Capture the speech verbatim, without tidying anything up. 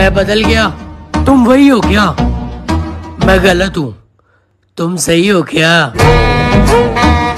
मैं बदल गया, तुम वही हो क्या? मैं गलत हूँ, तुम सही हो क्या?